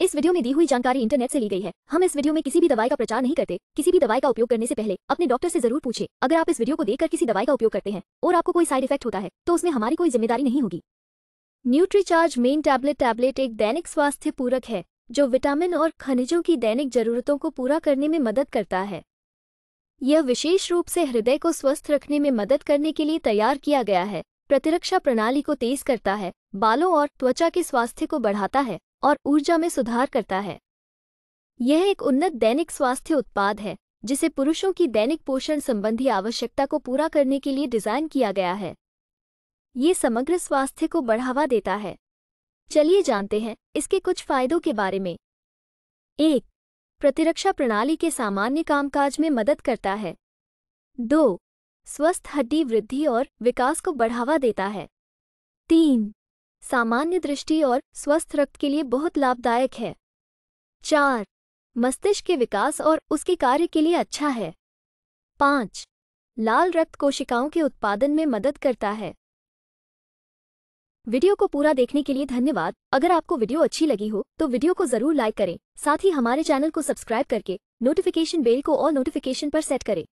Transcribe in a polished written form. इस वीडियो में दी हुई जानकारी इंटरनेट से ली गई है। हम इस वीडियो में किसी भी दवाई का प्रचार नहीं करते। किसी भी दवाई का उपयोग करने से पहले अपने डॉक्टर से जरूर पूछें। अगर आप इस वीडियो को देखकर किसी दवाई का उपयोग करते हैं और आपको कोई साइड इफेक्ट होता है तो उसमें हमारी कोई जिम्मेदारी नहीं होगी। न्यूट्रीचार्ज मेन टैबलेट एक दैनिक स्वास्थ्य पूरक है जो विटामिन और खनिजों की दैनिक जरूरतों को पूरा करने में मदद करता है। यह विशेष रूप से हृदय को स्वस्थ रखने में मदद करने के लिए तैयार किया गया है। प्रतिरक्षा प्रणाली को तेज करता है, बालों और त्वचा के स्वास्थ्य को बढ़ाता है और ऊर्जा में सुधार करता है। यह एक उन्नत दैनिक स्वास्थ्य उत्पाद है जिसे पुरुषों की दैनिक पोषण संबंधी आवश्यकता को पूरा करने के लिए डिजाइन किया गया है। ये समग्र स्वास्थ्य को बढ़ावा देता है। चलिए जानते हैं इसके कुछ फायदों के बारे में। 1. प्रतिरक्षा प्रणाली के सामान्य कामकाज में मदद करता है। 2. स्वस्थ हड्डी वृद्धि और विकास को बढ़ावा देता है। 3. सामान्य दृष्टि और स्वस्थ रक्त के लिए बहुत लाभदायक है। 4. मस्तिष्क के विकास और उसके कार्य के लिए अच्छा है। 5. लाल रक्त कोशिकाओं के उत्पादन में मदद करता है। वीडियो को पूरा देखने के लिए धन्यवाद। अगर आपको वीडियो अच्छी लगी हो तो वीडियो को जरूर लाइक करें। साथ ही हमारे चैनल को सब्सक्राइब करके नोटिफिकेशन बेल को ऑल नोटिफिकेशन पर सेट करें।